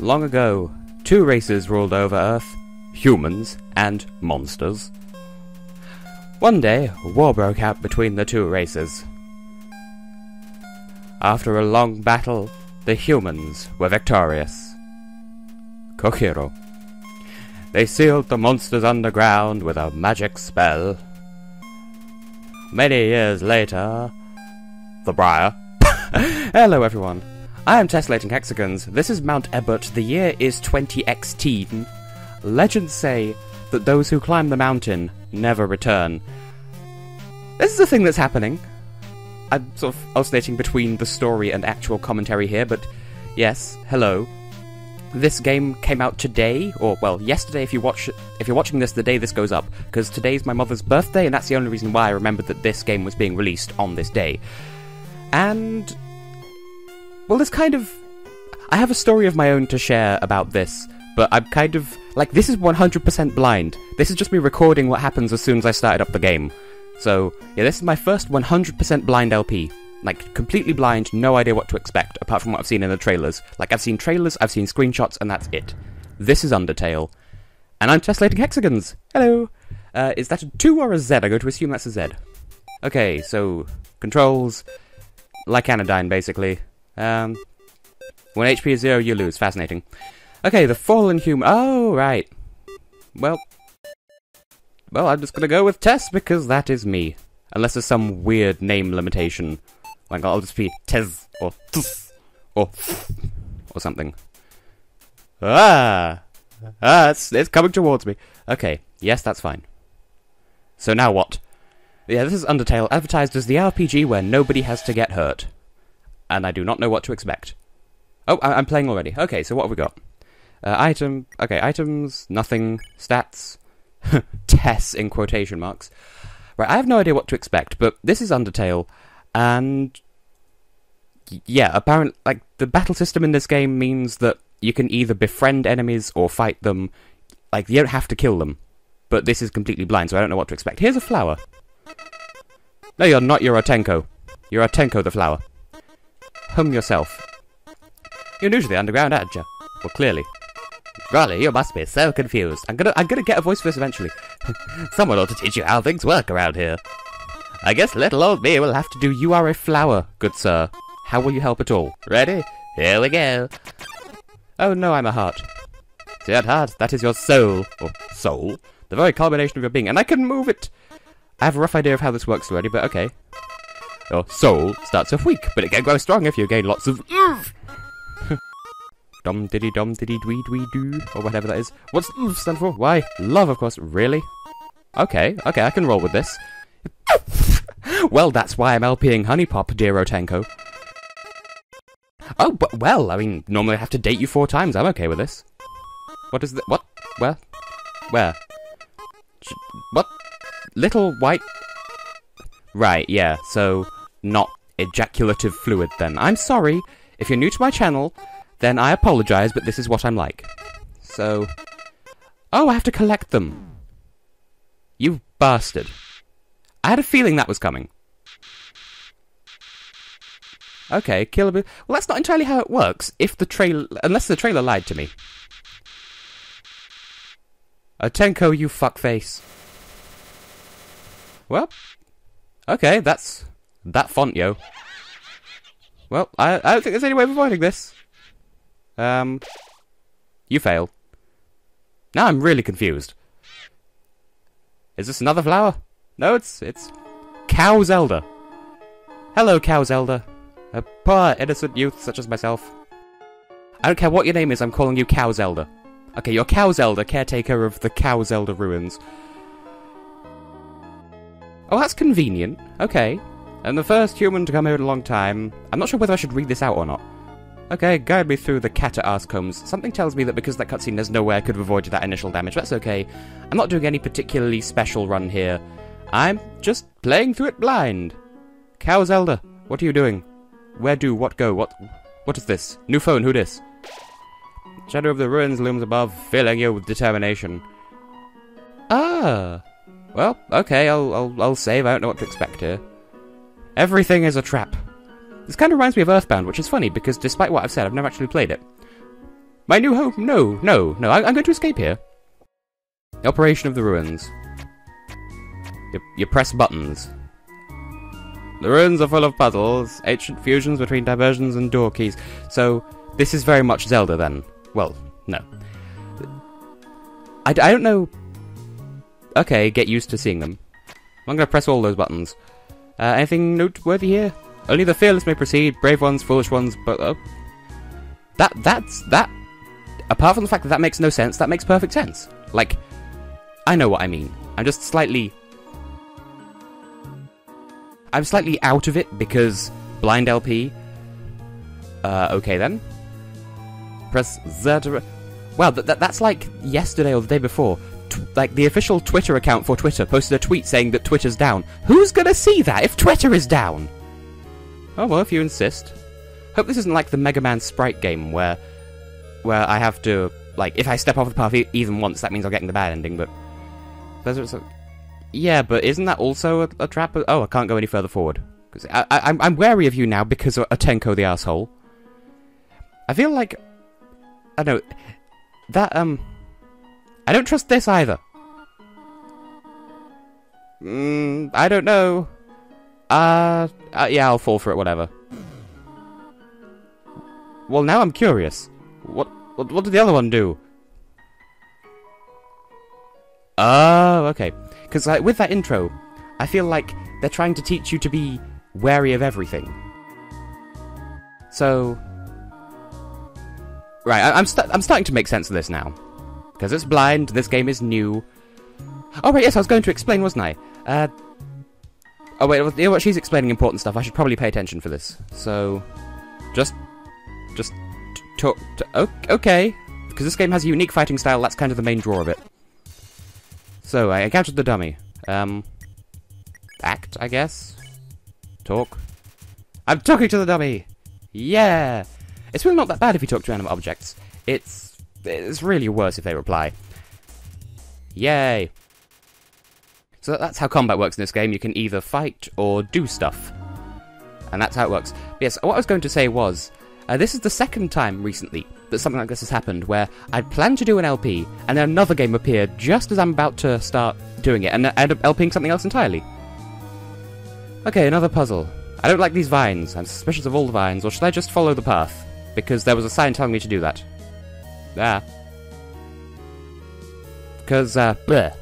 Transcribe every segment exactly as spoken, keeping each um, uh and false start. Long ago, two races ruled over Earth, humans and monsters. One day, war broke out between the two races. After a long battle, the humans were victorious. Kokiro. They sealed the monsters underground with a magic spell. Many years later... The Briar. Hello everyone, I am Tessellating Hexagons, this is Mount Ebert, the year is twenty X ten. Legends say that those who climb the mountain never return. This is a thing that's happening. I'm sort of oscillating between the story and actual commentary here, but yes, hello. This game came out today, or well, yesterday if you watch if you're watching this the day this goes up, because today's my mother's birthday, and that's the only reason why I remembered that this game was being released on this day. And well, this kind of I have a story of my own to share about this, but I'm kind of like, this is one hundred percent blind. This is just me recording what happens as soon as I started up the game. So, yeah, this is my first one hundred percent blind L P. Like, completely blind, no idea what to expect, apart from what I've seen in the trailers. Like, I've seen trailers, I've seen screenshots, and that's it. This is Undertale. And I'm Tessellating Hexagons! Hello! Uh, is that a two or a Z? I go to assume that's a Z. Okay, so, controls, like Anodyne, basically. Um, when H P is zero, you lose. Fascinating. Okay, the fallen human. Oh, right. Well... Well, I'm just gonna go with Tess, because that is me. Unless there's some weird name limitation. Like, I'll just be Tez, or Tss, or Th, or something. Ah! Ah, it's, it's coming towards me. Okay, yes, that's fine. So now what? Yeah, this is Undertale, advertised as the R P G where nobody has to get hurt. And I do not know what to expect. Oh, I I'm playing already. Okay, so what have we got? Uh, item... Okay, items, nothing, stats... Tess in quotation marks. Right, I have no idea what to expect, but this is Undertale, and yeah, apparently, like, the battle system in this game means that you can either befriend enemies or fight them. Like, you don't have to kill them, but this is completely blind, so I don't know what to expect. Here's a flower. No, you're not, you're Otenko. You're Otenko the flower. Hum yourself. You're new to the underground, aren't you? Well, clearly. Golly, you must be so confused. I'm gonna, I'm gonna get a voice for this eventually. Someone ought to teach you how things work around here. I guess little old me will have to do. You are a flower, good sir. How will you help at all? Ready? Here we go. Oh no, I'm a heart. Dear heart, that is your soul. Or soul? The very culmination of your being, and I can move it! I have a rough idea of how this works already, but okay. Your soul starts off weak, but it can grow strong if you gain lots of... Dom diddy dom diddy dwee dwee doo, or whatever that is. What's oof stand for? Why? Love, of course. Really? Okay, okay, I can roll with this. Well, that's why I'm LPing Honeypop, dear Otenko. Oh, but, well, I mean, normally I have to date you four times. I'm okay with this. What is the... What? Where? Where? What? Little white... Right, yeah, so... Not ejaculative fluid, then. I'm sorry. If you're new to my channel... Then I apologise, but this is what I'm like. So... Oh, I have to collect them. You bastard. I had a feeling that was coming. Okay, kill a bit. Well, that's not entirely how it works, if the trail... Unless the trailer lied to me. Otenko, you fuckface. Well... Okay, that's... That font, yo. Well, I, I don't think there's any way of avoiding this. Um, you fail. Now I'm really confused. Is this another flower? No, it's, it's... Cow Zelda. Hello, Cow Zelda. A poor, innocent youth such as myself. I don't care what your name is, I'm calling you Cow Zelda. Okay, you're Cow Zelda, caretaker of the Cow Zelda ruins. Oh, that's convenient. Okay. And the first human to come here in a long time. I'm not sure whether I should read this out or not. Okay, guide me through the cat-a-ass combs. Something tells me that because that cutscene, there's no way I could have avoided that initial damage. That's okay. I'm not doing any particularly special run here. I'm just playing through it blind. Cow Zelda, what are you doing? Where do what go? What? What is this? New phone, who dis? Shadow of the ruins looms above, filling you with determination. Ah. Well, okay, I'll, I'll, I'll save. I don't know what to expect here. Everything is a trap. This kind of reminds me of Earthbound, which is funny, because despite what I've said, I've never actually played it. My new home? No, no, no. I I'm going to escape here. Operation of the ruins. You, you press buttons. The ruins are full of puzzles, ancient fusions between diversions and door keys. So, this is very much Zelda then. Well, no. I, I don't know... Okay, get used to seeing them. I'm going to press all those buttons. Uh, anything noteworthy here? Only the fearless may proceed, brave ones, foolish ones, but... Oh. That, that's... That... Apart from the fact that that makes no sense, that makes perfect sense. Like, I know what I mean. I'm just slightly... I'm slightly out of it because blind L P. Uh, okay then. Press Z to... Wow, that, that, that's like yesterday or the day before. T like, the official Twitter account for Twitter posted a tweet saying that Twitter's down. Who's gonna see that if Twitter is down? Oh well, if you insist. Hope this isn't like the Mega Man sprite game where... Where I have to... Like, if I step off the path e even once, that means I'm getting the bad ending, but... There's a... Yeah, but isn't that also a, a trap? Oh, I can't go any further forward. Cause I, I, I'm, I'm wary of you now because of Tenko the asshole. I feel like... I don't know. That, um... I don't trust this either. Mm, I don't know. Uh, uh... Yeah, I'll fall for it, whatever. Well, now I'm curious. What, what, what did the other one do? Oh, okay. Because like, with that intro, I feel like they're trying to teach you to be wary of everything. So... Right, I I'm, st I'm starting to make sense of this now. Because it's blind, this game is new. Oh, right, yes, I was going to explain, wasn't I? Uh, oh, wait, you know what? She's explaining important stuff. I should probably pay attention for this. So, just... Just... Talk to, okay, because this game has a unique fighting style, that's kind of the main draw of it. So, I encountered the dummy. Um, act, I guess? Talk. I'm talking to the dummy! Yeah! It's really not that bad if you talk to animate objects. It's... it's really worse if they reply. Yay! So that's how combat works in this game. You can either fight or do stuff. And that's how it works. But yes, what I was going to say was... Uh, this is the second time recently that something like this has happened, where I'd planned to do an L P, and then another game appeared just as I'm about to start doing it, and I end up LPing something else entirely. Okay, another puzzle. I don't like these vines. I'm suspicious of all the vines, or should I just follow the path? Because there was a sign telling me to do that. Ah. Because, uh, bleh.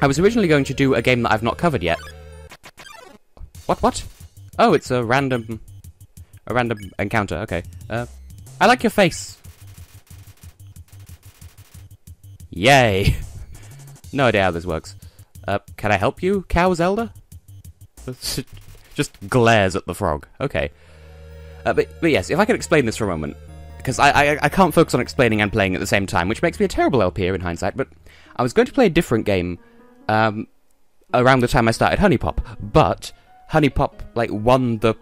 I was originally going to do a game that I've not covered yet. What, what? Oh, it's a random... A random encounter, okay. Uh, I like your face! Yay! No idea how this works. Uh, can I help you, Cow Zelda? Just glares at the frog. Okay. Uh, but, but yes, if I could explain this for a moment. Because I, I, I can't focus on explaining and playing at the same time, which makes me a terrible L P R in hindsight, but I was going to play a different game um, around the time I started Honeypop, but Honeypop, like, won the...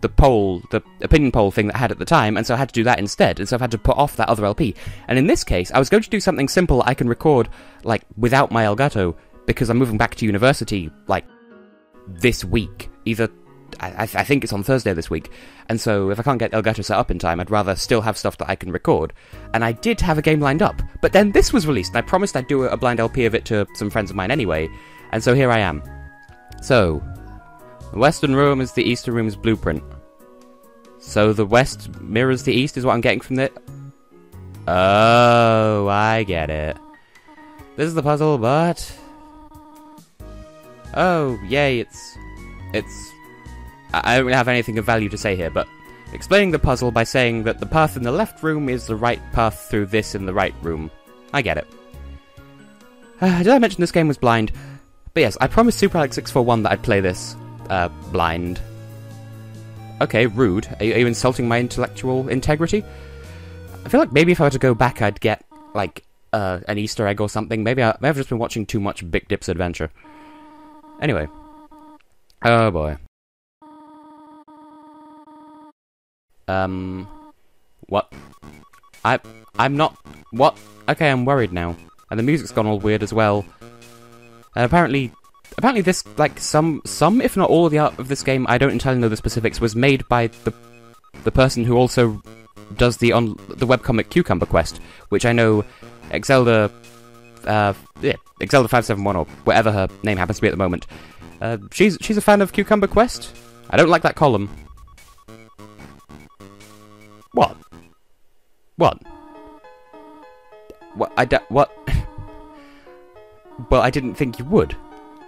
the poll, the opinion poll thing that I had at the time, and so I had to do that instead, and so I've had to put off that other L P. And in this case, I was going to do something simple I can record, like, without my Elgato, because I'm moving back to university, like, this week. Either, I, I think it's on Thursday this week, and so if I can't get Elgato set up in time, I'd rather still have stuff that I can record. And I did have a game lined up, but then this was released, and I promised I'd do a blind L P of it to some friends of mine anyway, and so here I am. So... the western room is the eastern room's blueprint. So the west mirrors the east is what I'm getting from the... Oh, I get it. This is the puzzle, but... Oh, yay, it's... It's... I don't really have anything of value to say here, but... Explaining the puzzle by saying that the path in the left room is the right path through this in the right room. I get it. Did I mention this game was blind? But yes, I promised Super Alex six forty-one that I'd play this. Uh, blind. Okay, rude. Are you, are you insulting my intellectual integrity? I feel like maybe if I were to go back, I'd get, like, uh, an Easter egg or something. Maybe, I, maybe I've just been watching too much Big Dip's Adventure. Anyway. Oh, boy. Um... What? I... I'm not... What? Okay, I'm worried now. And the music's gone all weird as well. And apparently... Apparently this, like, some, some if not all of the art of this game, I don't entirely know the specifics, was made by the the person who also does the on the webcomic Cucumber Quest, which I know Exelda, uh, yeah, Exelda five seven one or whatever her name happens to be at the moment. Uh, she's she's a fan of Cucumber Quest. I don't like that column. What? What? What? I d what? Well, I didn't think you would.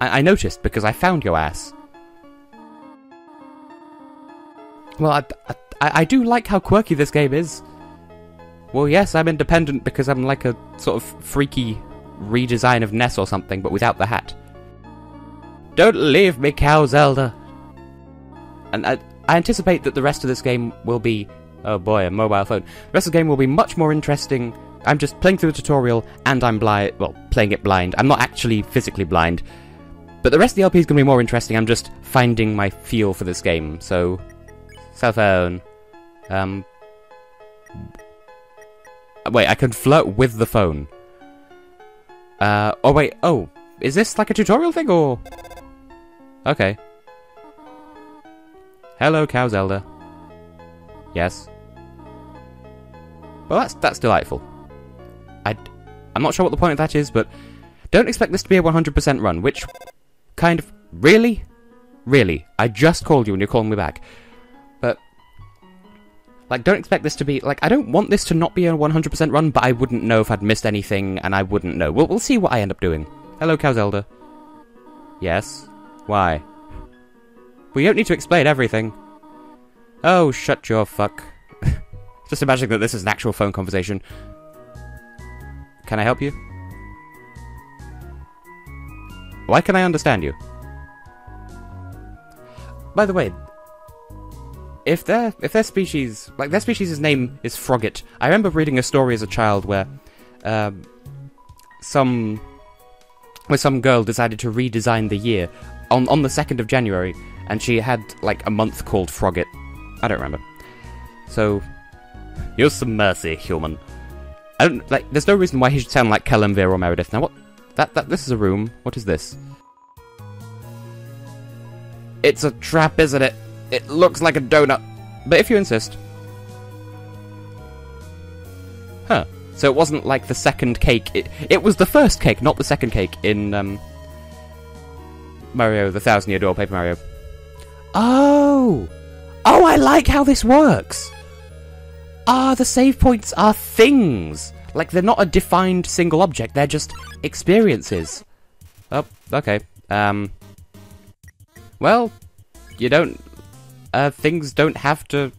I, I noticed because I found your ass. Well, I, I, I do like how quirky this game is. Well, yes, I'm independent because I'm like a sort of freaky redesign of Ness or something, but without the hat. Don't leave me, cow Zelda! And I, I anticipate that the rest of this game will be... Oh boy, a mobile phone. The rest of the game will be much more interesting. I'm just playing through the tutorial, and I'm blind... Well, playing it blind. I'm not actually physically blind. But the rest of the L P is going to be more interesting. I'm just finding my feel for this game, so... Cell phone. Um. Wait, I can flirt with the phone. Uh. Oh, wait. Oh. Is this like a tutorial thing or. Okay. Hello, Cow Zelda. Yes. Well, that's that's delightful. I. I'm not sure what the point of that is, but. Don't expect this to be a one hundred percent run, which. Kind of. Really? Really? I just called you and you're calling me back. Like, don't expect this to be... Like, I don't want this to not be a one hundred percent run, but I wouldn't know if I'd missed anything, and I wouldn't know. We'll, we'll see what I end up doing. Hello, Cow Zelda. Yes? Why? We don't need to explain everything. Oh, shut your fuck. Just imagining that this is an actual phone conversation. Can I help you? Why can I understand you? By the way... If their if their species like their species' name is Frogget, I remember reading a story as a child where um, some where some girl decided to redesign the year on on the second of January, and she had like a month called Frogget. I don't remember. So, use some mercy, human. I don't like. There's no reason why he should sound like Kellenvere or Meredith. Now what? That that this is a room. What is this? It's a trap, isn't it? It looks like a donut, but if you insist. Huh. So it wasn't like the second cake. It, it was the first cake, not the second cake in um, Mario the Thousand Year Door, Paper Mario. Oh! Oh, I like how this works! Ah, the save points are things! Like, they're not a defined single object, they're just experiences. Oh, okay. Um. Well, you don't... Uh, things don't have to...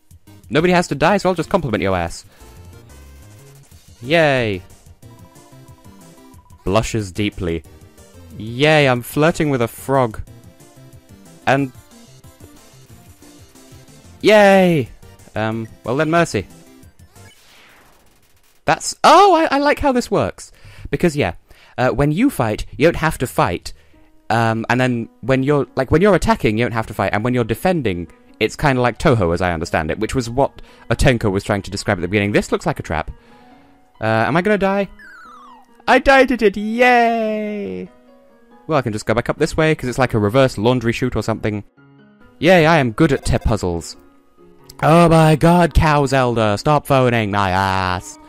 Nobody has to die, so I'll just compliment your ass. Yay. Blushes deeply. Yay, I'm flirting with a frog. And... Yay! Um, well then, mercy. That's... Oh, I, I like how this works. Because, yeah, uh, when you fight, you don't have to fight. Um, and then when you're... Like, when you're attacking, you don't have to fight. And when you're defending... It's kind of like Touhou, as I understand it, which was what Otenko was trying to describe at the beginning. This looks like a trap. Uh, am I going to die? I died at it! Yay! Well, I can just go back up this way, because it's like a reverse laundry chute or something. Yay, I am good at tip puzzles. Oh my god, Cow Zelda, stop phoning my ass!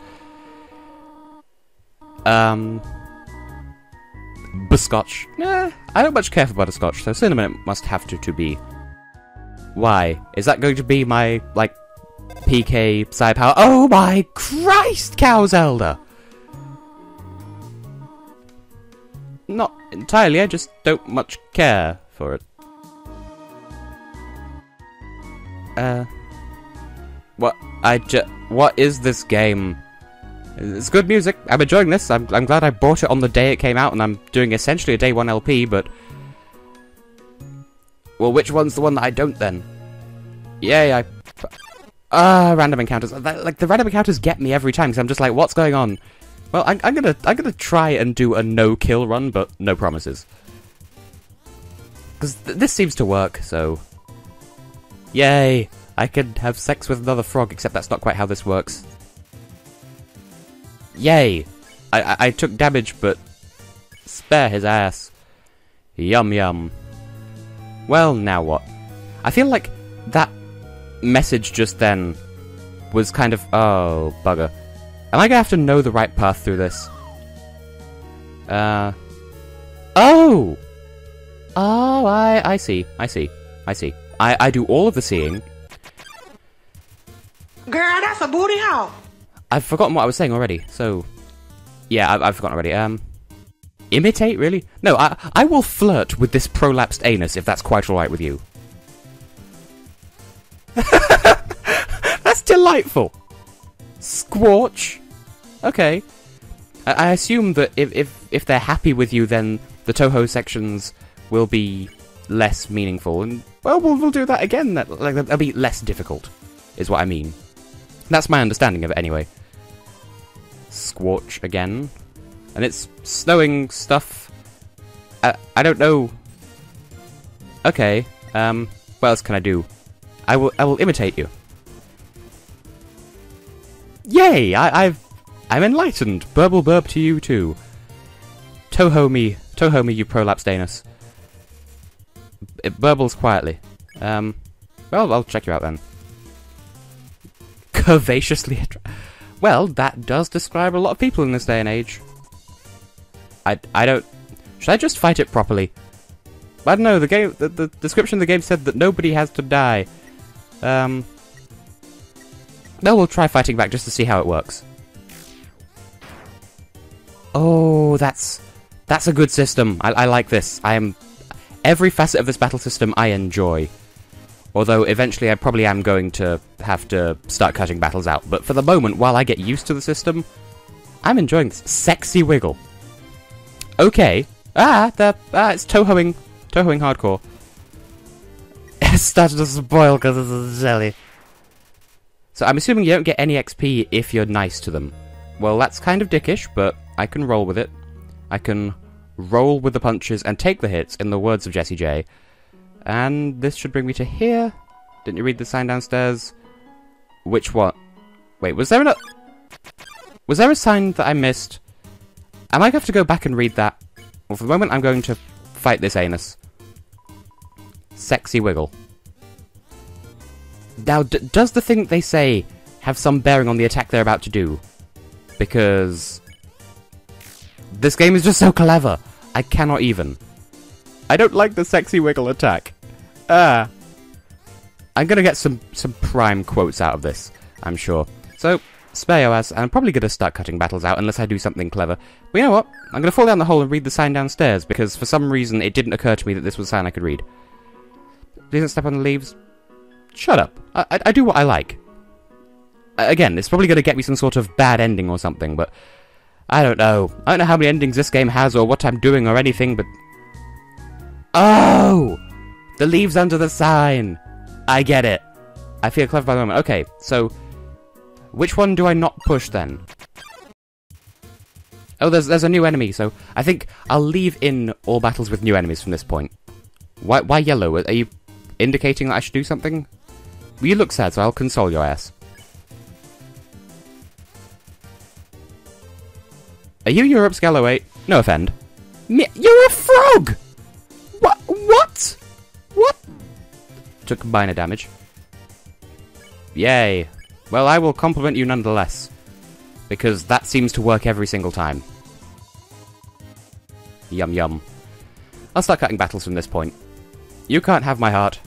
Um... Butterscotch. Nah, I don't much care for butterscotch, so cinnamon it must have to, to be. Why? Is that going to be my, like, P K Psy Power? Oh my Christ, Cow Zelda! Not entirely, I just don't much care for it. Uh... What? I ju- What is this game? It's good music, I'm enjoying this, I'm, I'm glad I bought it on the day it came out, and I'm doing essentially a day one L P, but... Well, which one's the one that I don't, then? Yay, I... Ah, uh, random encounters. Like, the random encounters get me every time, because I'm just like, what's going on? Well, I'm, I'm gonna I'm gonna try and do a no-kill run, but no promises. Because th this seems to work, so... Yay! I could have sex with another frog, except that's not quite how this works. Yay! I, I, I took damage, but... Spare his ass. Yum yum. Well, now what? I feel like that message just then was kind of... Oh, bugger. Am I going to have to know the right path through this? Uh... Oh! Oh, I, I see. I see. I see. I, I do all of the seeing. Girl, that's a booty hole! I've forgotten what I was saying already, so... Yeah, I, I've forgotten already. Um... Imitate, really? No, I, I will flirt with this prolapsed anus if that's quite alright with you. That's delightful! Squatch? Okay. I, I assume that if, if, if they're happy with you, then the Touhou sections will be less meaningful, and well, we'll, we'll do that again. That, like, that'll be less difficult, is what I mean. That's my understanding of it, anyway. Squatch again. And it's snowing stuff. I, I don't know. Okay. Um. What else can I do? I will. I will imitate you. Yay! I, I've. I'm enlightened. Burble burb to you too. Touhou me. Touhou me, you prolapsed anus. It burbles quietly. Um. Well, I'll check you out then. Curvaceously. Well, that does describe a lot of people in this day and age. I, I don't... Should I just fight it properly? I don't know, the game... The, the description of the game said that nobody has to die. Um... No, we'll try fighting back just to see how it works. Oh, that's... That's a good system. I, I like this. I am... Every facet of this battle system I enjoy. Although, eventually I probably am going to have to start cutting battles out. But for the moment, while I get used to the system, I'm enjoying this sexy wiggle. Okay. Ah, the, ah, it's Touhouing. Touhouing hardcore. It started to spoil because it's a jelly. So I'm assuming you don't get any X P if you're nice to them. Well, that's kind of dickish, but I can roll with it. I can roll with the punches and take the hits, in the words of Jesse J. And this should bring me to here. Didn't you read the sign downstairs? Which what? Wait, was there an... Was there a sign that I missed? I might have to go back and read that. Well, for the moment, I'm going to fight this anus. Sexy wiggle. Now, d does the thing they say have some bearing on the attack they're about to do? Because... This game is just so clever. I cannot even. I don't like the sexy wiggle attack. Ah. Uh, I'm gonna get some, some prime quotes out of this, I'm sure. So... Spare O S, and I'm probably going to start cutting battles out unless I do something clever. But you know what? I'm going to fall down the hole and read the sign downstairs, because for some reason it didn't occur to me that this was a sign I could read. Please don't step on the leaves. Shut up. I, I, I do what I like. Again, it's probably going to get me some sort of bad ending or something, but... I don't know. I don't know how many endings this game has or what I'm doing or anything, but... Oh! The leaves under the sign! I get it. I feel clever by the moment. Okay, so... Which one do I not push, then? Oh, there's there's a new enemy, so I think I'll leave in all battles with new enemies from this point. Why, why yellow? Are you indicating that I should do something? Well, you look sad, so I'll console your ass. Are you Europe's Galloway? No offend. Me You're a frog! What? What? What? Took minor damage. Yay. Well, I will compliment you nonetheless, because that seems to work every single time. Yum yum. I'll start cutting battles from this point. You can't have my heart.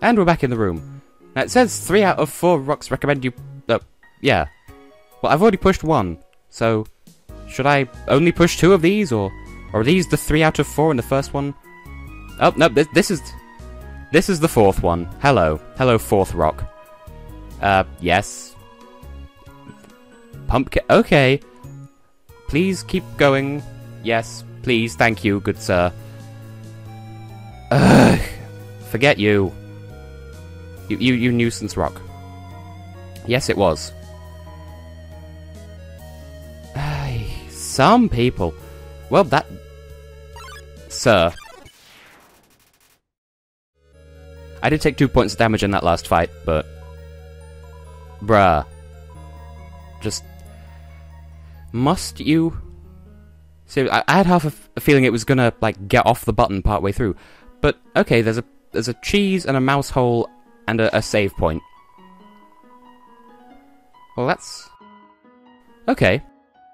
And we're back in the room. Now, it says three out of four rocks recommend you... Uh, yeah. Well, I've already pushed one, so... Should I only push two of these, or... Or are these the three out of four in the first one? Oh, no, this, this is... This is the fourth one. Hello. Hello, fourth rock. Uh, yes. Pumpkin. Okay. Please keep going. Yes. Please. Thank you, good sir. Ugh. Forget you. You, you, you nuisance rock. Yes, it was. Some people. Well, that... Sir. I did take two points of damage in that last fight, but... Bruh. Just... Must you... So I, I had half a, f a feeling it was gonna, like, get off the button partway through. But, okay, there's a there's a cheese and a mouse hole and a, a save point. Well, that's... okay.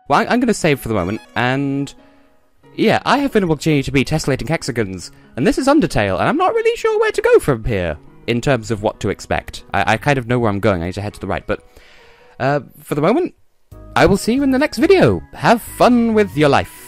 Well, I, I'm going to save for the moment, and... yeah, I have been able to be Tessellating Hexagons, and this is Undertale, and I'm not really sure where to go from here, in terms of what to expect. I, I kind of know where I'm going, I need to head to the right, but... Uh, for the moment, I will see you in the next video. Have fun with your life.